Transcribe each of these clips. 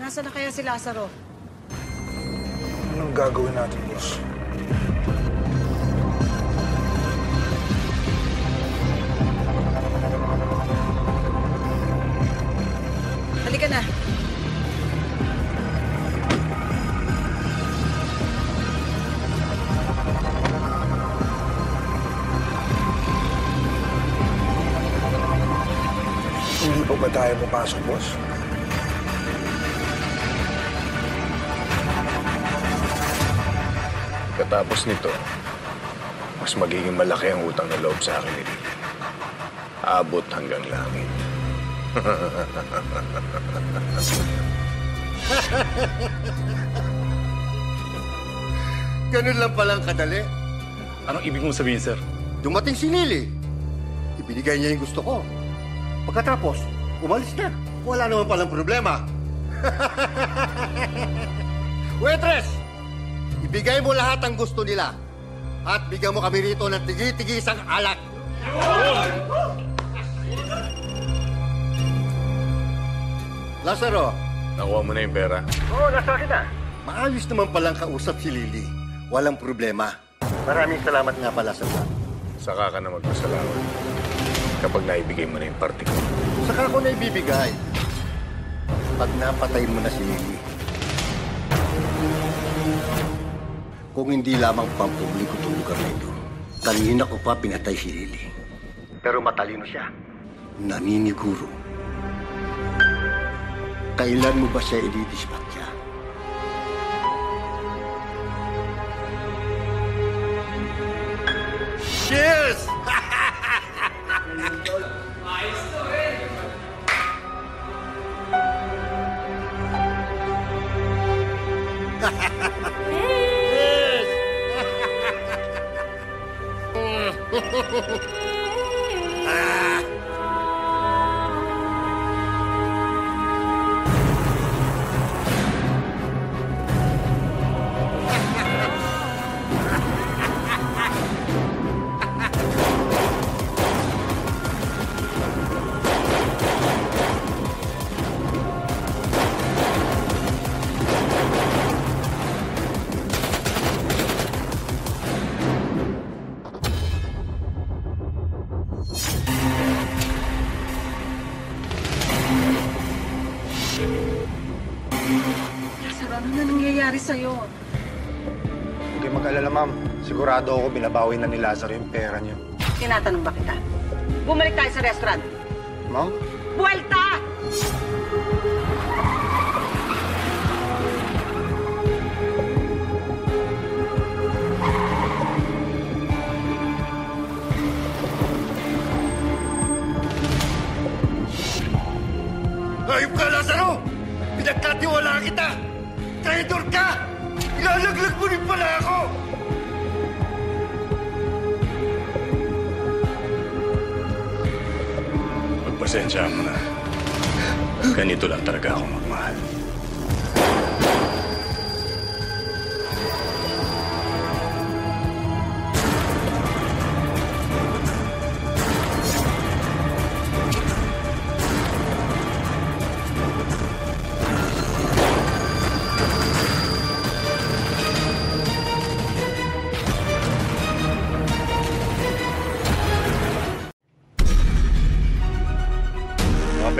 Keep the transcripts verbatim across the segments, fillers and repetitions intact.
Nasaan na kaya si Lazaro? Anong gagawin natin, boss? Halika na. Hindi pa ba tayo papasok, boss? Pagkatapos nito, mas magiging malaki ang utang na loob sa akin ni Lily. Abot hanggang langit. Ganun lang palang kadali. Anong ibig mong sabihin, sir? Dumating si Lily. Ibinigay niya yung gusto ko. Pagkatapos, umalis na. Wala naman palang problema. Waitress! Ibigay mo lahat ang gusto nila at bigyan mo kami rito ng tigi-tigisang alak. Lazaro. Nakuha mo na yung pera. Oo, nasa akin na. Maayos naman palang kausap si Lily. Walang problema. Maraming salamat nga pala sa lahat. Saka ka na magpasalamat kapag naibigay mo na yung parte ko. Saka ko na ibibigay. Pag napatay mo na si Lily. Kung hindi lamang pampubliko tulugan na ito, kanina ko pa pinatay si Lily. Pero matalino siya. Naniniguro. Kailan mo ba siya ididisbatya? Cheers! Ah. Sa'yo. Huwag kayo mag-alala, ma'am. Sigurado ako binabawi na ni Lazaro yung pera niyo. Tinatanong ba kita? Bumalik tayo sa restaurant. Ma'am? Buwelta! Ayop ka, Lazaro! Pinagkatiwalaan kita! Traitor ka! Ilalaglag mo rin pala ako! Pagpasensya mo na. Ganito lang talaga ako magmahal.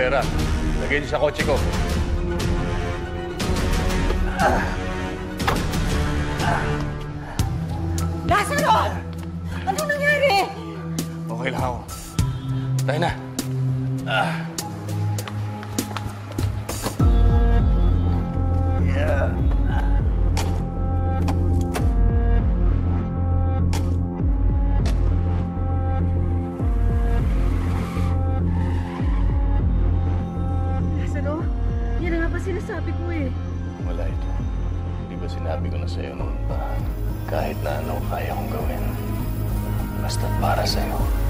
Vera, lagay niyo sa kotse ko. Lazaro! Ano nangyari? Okay lang ako. Tayo na. Ah. Yeah. Sinasabi ko eh. Wala ito. Di ba sinabi ko na sa'yo noon pa, kahit na ano kaya kong gawin, basta para sa'yo.